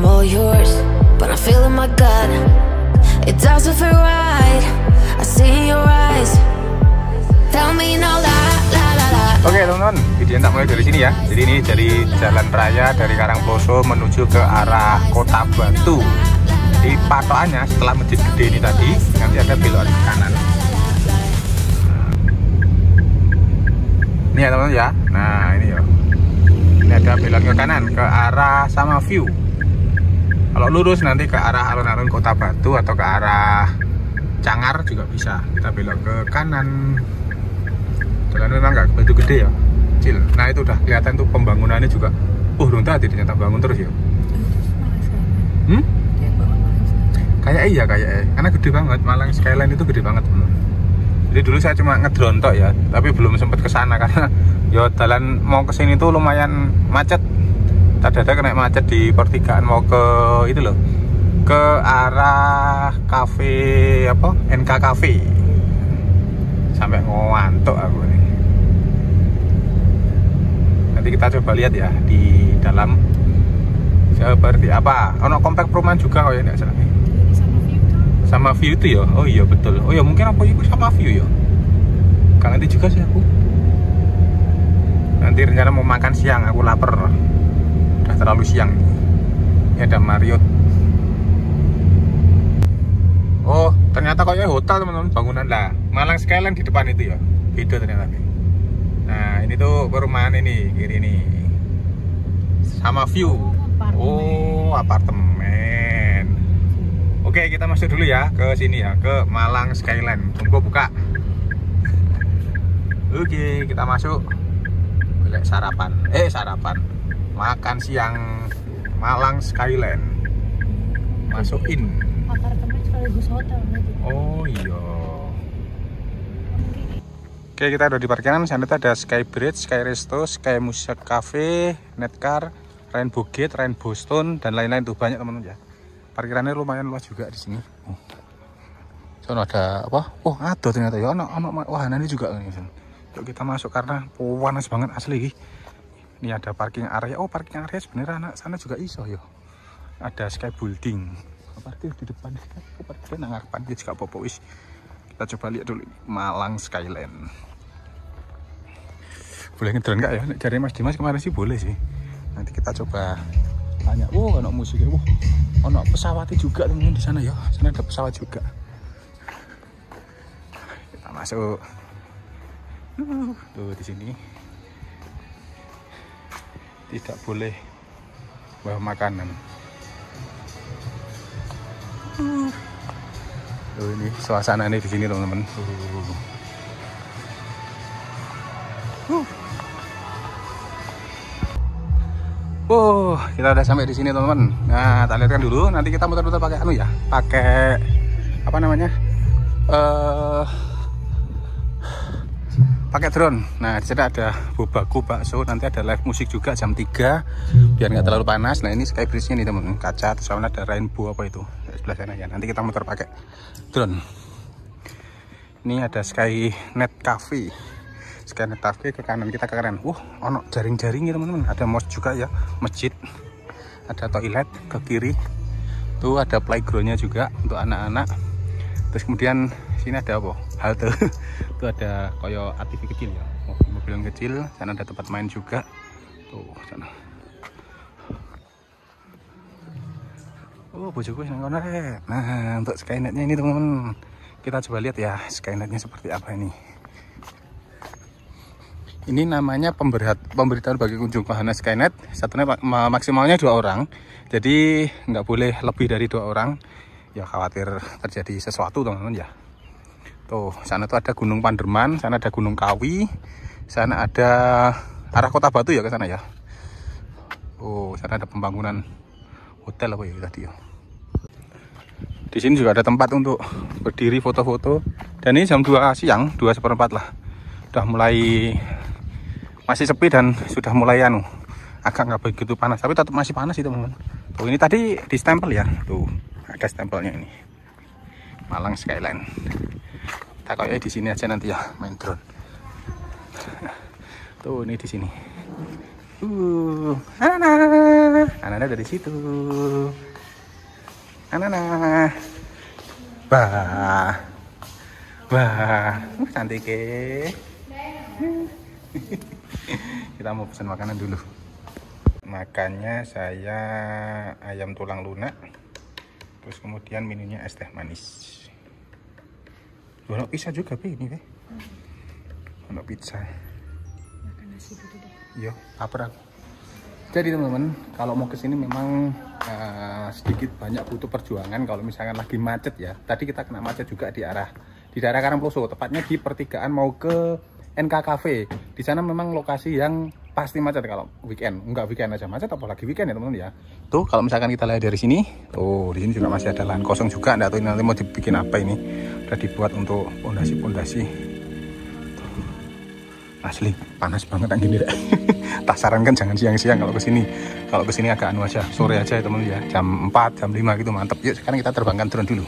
I'm all yours, but I feel in my gut, it doesn't feel right. I see your eyes, tell me no lie, lie, lie, lie. Oke teman-teman, videonya tak mulai dari sini ya. Jadi ini dari jalan raya dari Karangploso menuju ke arah Kota Batu. Jadi patokannya setelah masjid gede ini tadi, nanti ada belokan ke kanan. Ini ya teman-teman ya. Nah ini ya. Ini ada belok ke kanan ke arah Samaview. Kalau lurus nanti ke arah alun-alun Kota Batu atau ke arah Cangar juga bisa. Kita belok ke kanan. Jalan memang nggak begitu gede ya, kecil. Nah itu udah kelihatan tuh pembangunannya juga. Belum tadi ternyata bangun terus ya. Kayak iya kayak, karena gede banget. Malang Skyland itu gede banget belum. Jadi dulu saya cuma ngedrontok ya, tapi belum sempat ke sana karena ya jalan mau ke sini tuh lumayan macet. Tadi ada kena macet di pertigaan mau ke itu loh, ke arah cafe apa NK Cafe. Sampai ngantuk aku nih. Nanti kita coba lihat ya di dalam seperti apa. Ono komplek perumahan juga kok ya, enggak salah. Samaview itu ya, oh iya betul, oh iya mungkin apa itu Samaview ya, kan nanti juga sih aku nanti rencana mau makan siang, aku lapar, udah terlalu siang. Ini ada Marriott. Oh ternyata kayaknya hotel teman-teman bangunan lah, Malang Skyland di depan itu ya, beda ternyata. Nah ini tuh perumahan ini, kiri ini, Samaview, oh apartemen. Oke, kita masuk dulu ya ke sini ya, ke Malang Skyland. Tunggu buka. Oke, kita masuk. Boleh sarapan. Makan siang Malang Skyland. Masukin. Apartemen sekaligus hotel. Oh iya. Oke, kita udah di parkiran. Sana itu ada Skybrut, Sky Resto, Sky Music Cafe, Netcar, Rainbow Gate, Rainbow Stone dan lain-lain tuh banyak teman-teman ya. Parkirannya lumayan luas juga di sini. Sono ada apa? Oh, ada ternyata ya. Ono wahana ini juga nih. Yuk kita masuk karena panas banget asli. Ini ada parking area. Oh, parking area sebenarnya anak sana juga iso ya. Ada sky building. Parkir di depan. Parkir nang ngarepan iki juga popo wis. Kita coba lihat dulu Malang Skyland. Boleh ngedron enggak ya? Cari Mas Dimas kemarin sih boleh sih. Nanti kita coba tanya. Oh, ono musiknya. Oh. Ono pesawatnya juga teman-teman di sana ya. Sana ada pesawat juga. Kita masuk. Tuh di sini. Tidak boleh bawa makanan. Tuh ini suasana ini di sini teman-teman. Oh, kita udah sampai di sini teman-teman. Nah, tak lihatkan dulu. Nanti kita muter-muter pakai anu ya, pakai apa namanya? Pakai drone. Nah, di sana ada Boba Ku Bakso. Nanti ada live musik juga jam 3 biar nggak terlalu panas. Nah, ini skybridge nya nih teman-teman. Kaca terus sama ada rainbow apa itu di sebelah sana ya. Nanti kita muter pakai drone. Ini ada Sky Net Cafe. Scan Cafe ke kanan kita ke kanan. Ono jaring-jaring ya teman-teman. Ada mosque juga ya, masjid. Ada toilet ke kiri. Tuh ada playgroundnya juga untuk anak-anak. Terus kemudian sini ada apa? Halte. Tuh ada koyo ATV kecil ya. Mobil yang kecil. Sana ada tempat main juga. Tuh sana. Oh bojoku nang kono. Nah untuk Skynetnya ini teman-teman. Kita coba lihat ya Skynetnya seperti apa ini. Ini namanya pemberitahuan bagi kunjung wahana Skynet. Satunya maksimalnya 2 orang. Jadi nggak boleh lebih dari 2 orang. Ya khawatir terjadi sesuatu teman-teman ya. Tuh sana tuh ada Gunung Panderman, sana ada Gunung Kawi, sana ada arah Kota Batu ya ke sana ya. Oh sana ada pembangunan hotel apa ya tadi ya. Di sini juga ada tempat untuk berdiri foto-foto. Dan ini jam 2 siang, 2:15 lah. Udah mulai masih sepi dan sudah mulai anu agak nggak begitu panas, tapi tetap masih panas sih teman-teman. Tuh ini tadi di stempel ya, tuh ada stempelnya ini Malang Skyland. Kita kayaknya di sini aja nanti ya main drone. Tuh ini di sini Anana dari situ. Anana. Wah. Wah, cantik ke. Kita mau pesan makanan dulu. Makannya saya ayam tulang lunak. Terus kemudian minumnya es teh manis. Ono pizza juga pe ini, Beh. Ono pizza. Makan nasi gitu deh. Yo, apa aku. Jadi teman-teman, kalau mau kesini memang sedikit banyak butuh perjuangan kalau misalkan lagi macet ya. Tadi kita kena macet juga di daerah Karangploso, tepatnya di pertigaan mau ke NK Cafe. Di sana memang lokasi yang pasti macet kalau weekend. Enggak weekend aja macet, apalagi weekend ya teman-teman ya. Tuh kalau misalkan kita lihat dari sini, tuh di sini juga masih ada lahan kosong juga. Enggak tahu nanti mau dibikin apa ini. Udah dibuat untuk pondasi-pondasi. Asli panas banget angin ini. Tak sarankan jangan siang-siang kalau kesini. Kalau kesini agak anu aja, sore aja ya teman-teman ya. Jam 4, jam 5 gitu mantep. Yuk sekarang kita terbangkan drone dulu.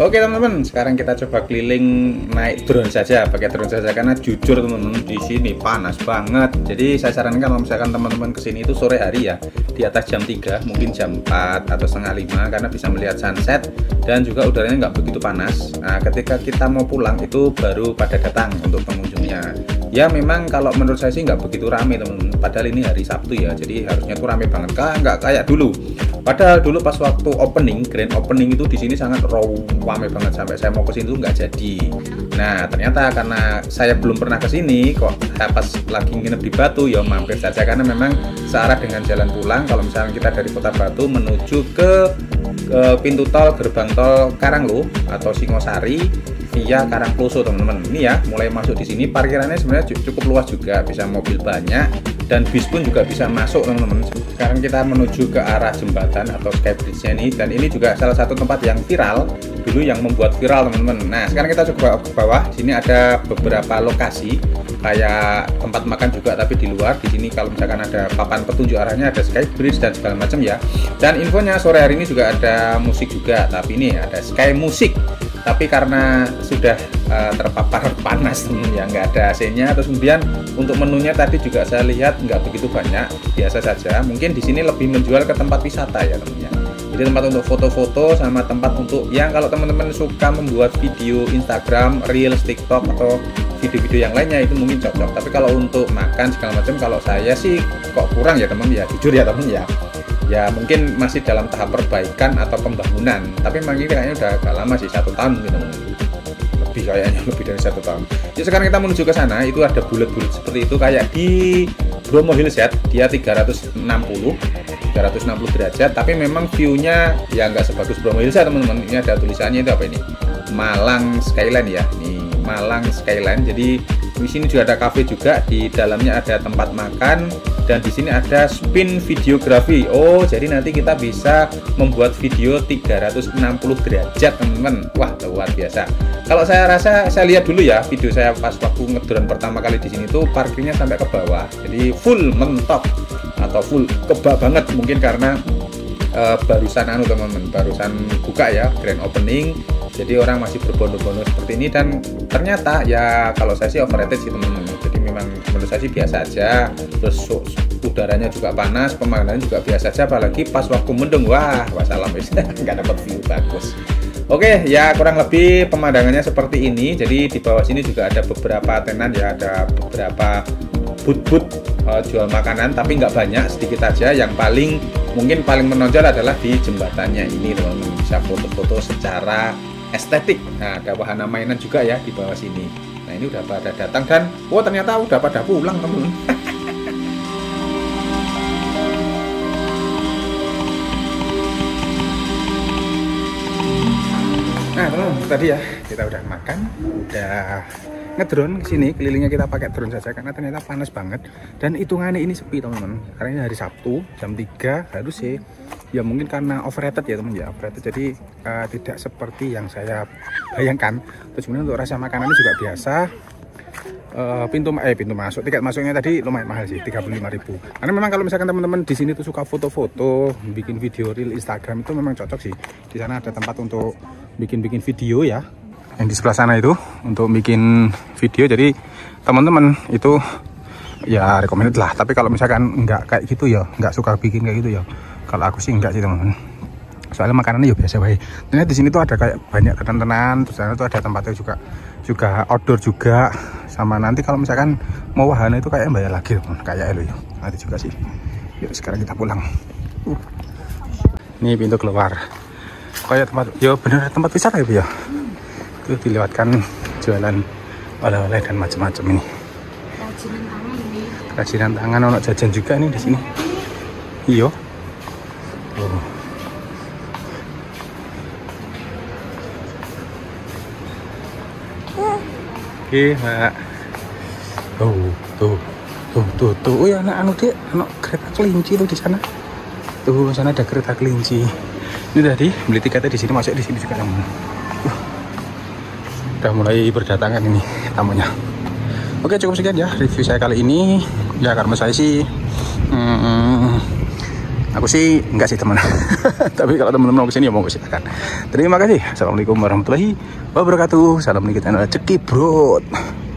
Oke teman-teman, sekarang kita coba keliling naik drone saja, pakai drone saja karena jujur teman-teman di sini panas banget. Jadi saya sarankan kalau misalkan teman-teman kesini itu sore hari ya, di atas jam 3, mungkin jam 4 atau setengah 5 karena bisa melihat sunset dan juga udaranya nggak begitu panas. Nah, ketika kita mau pulang itu baru pada datang untuk pengunjungnya. Ya memang kalau menurut saya sih nggak begitu rame teman-teman. Padahal ini hari Sabtu ya, jadi harusnya tuh rame banget. Nggak kayak dulu. Padahal dulu pas waktu opening, grand opening itu di sini sangat rame banget sampai saya mau kesini tuh nggak jadi. Nah ternyata karena saya belum pernah kesini, kok pas lagi nginep di Batu ya mampir saja karena memang searah dengan jalan pulang. Kalau misalnya kita dari Kota Batu menuju ke pintu tol gerbang tol Karanglo atau Singosari via Karangploso teman-teman. Ini ya mulai masuk di sini parkirannya sebenarnya cukup luas juga, bisa mobil banyak. Dan bis pun juga bisa masuk teman-teman. Sekarang kita menuju ke arah jembatan atau skybridge-nya ini. Dan ini juga salah satu tempat yang viral dulu, yang membuat viral teman-teman. Nah sekarang kita coba ke bawah. Di sini ada beberapa lokasi kayak tempat makan juga tapi di luar. Di sini kalau misalkan ada papan petunjuk arahnya, ada skybridge dan segala macam ya. Dan infonya sore hari ini juga ada musik juga, tapi ini ada sky musik. Tapi karena sudah terpapar panas ya nggak ada AC-nya. Terus kemudian untuk menunya tadi juga saya lihat nggak begitu banyak, biasa saja. Mungkin di sini lebih menjual ke tempat wisata ya teman-teman. Jadi tempat untuk foto-foto sama tempat untuk yang kalau teman-teman suka membuat video Instagram, Reels, TikTok atau video-video yang lainnya itu mungkin cocok. Tapi kalau untuk makan segala macam kalau saya sih kok kurang ya teman-teman ya, jujur ya teman-teman ya. Ya mungkin masih dalam tahap perbaikan atau pembangunan, tapi memang ini kayaknya udah agak lama sih, 1 tahun mungkin lebih, kayaknya lebih dari 1 tahun. Jadi sekarang kita menuju ke sana. Itu ada bulat-bulat seperti itu kayak di Bromo Hillset, dia 360 derajat, tapi memang view-nya ya nggak sebagus Bromo Hillset teman-teman. Ini ada tulisannya itu apa ini, Malang Skyland ya, nih Malang Skyland. Jadi di sini juga ada cafe juga, di dalamnya ada tempat makan. Dan di sini ada spin videografi. Oh, jadi nanti kita bisa membuat video 360 derajat, teman-teman. Wah, luar biasa. Kalau saya rasa, saya lihat dulu ya video saya pas waktu ngedrone pertama kali di sini tuh parkirnya sampai ke bawah. Jadi full mentok atau full kebak banget mungkin karena barusan teman-teman, barusan buka ya grand opening. Jadi orang masih berbondong-bondong seperti ini dan ternyata ya kalau saya sih overrated sih teman-teman. Memang menurut saya sih biasa aja. Terus udaranya juga panas, pemandangan juga biasa aja, apalagi pas waktu mendung, wah wassalam nggak dapat view bagus. Oke ya, kurang lebih pemandangannya seperti ini. Jadi di bawah sini juga ada beberapa tenan ya, ada beberapa booth-booth jual makanan tapi nggak banyak, sedikit aja. Yang paling mungkin paling menonjol adalah di jembatannya ini teman-teman, bisa foto-foto secara estetik. Nah ada wahana mainan juga ya di bawah sini. Nah ini udah pada datang dan oh ternyata udah pada pulang temen-temen. Nah temen-temen, tadi ya kita udah makan, udah ngedrone kesini, kelilingnya kita pakai drone saja karena ternyata panas banget dan hitungannya ini sepi temen-temen. Karena ini hari Sabtu jam 3 harus sih ya, mungkin karena overrated ya temen ya, overrated. Jadi tidak seperti yang saya bayangkan. Terus kemudian untuk rasa makanannya juga biasa. Pintu masuk, tiket masuknya tadi lumayan mahal sih, 35.000. Karena memang kalau misalkan teman-teman di sini tuh suka foto-foto, bikin video reel Instagram itu memang cocok sih. Di sana ada tempat untuk bikin-bikin video ya. yang di sebelah sana itu untuk bikin video. Jadi teman-teman itu ya recommended lah, tapi kalau misalkan nggak kayak gitu ya nggak suka bikin kayak gitu ya. Kalau aku sih nggak sih teman-teman, soalnya makanannya ya biasa baik. Ternyata di sini tuh ada kayak banyak tenan-tenan, terus sana tuh ada tempatnya juga outdoor juga. Sama nanti kalau misalkan mau wahana itu kayak bayar lagi teman, kayak elu ya nanti juga sih. Yuk sekarang kita pulang. Ini pintu keluar kayak tempat ya, bener tempat wisata ya. Itu dilewatkan jualan oleh-oleh dan macam-macam. Ini kerajinan tangan, anak jajan juga nih di sini. Iya. Oh. Oke, Mbak. Tuh. Oh ya, anak dek, anak kereta kelinci tuh di sana. Tuh, sana ada kereta kelinci. Ini tadi beli tiketnya di sini, masuk di sini juga kamu. Udah mulai berdatangan ini tamunya. Oke, cukup sekian ya review saya kali ini. Ya karena saya sih, aku sih enggak sih teman. Tapi kalau teman-teman mau kesini ya mau silakan. Terima kasih. Assalamualaikum warahmatullahi wabarakatuh. Salam nih kita adalah cekibrut.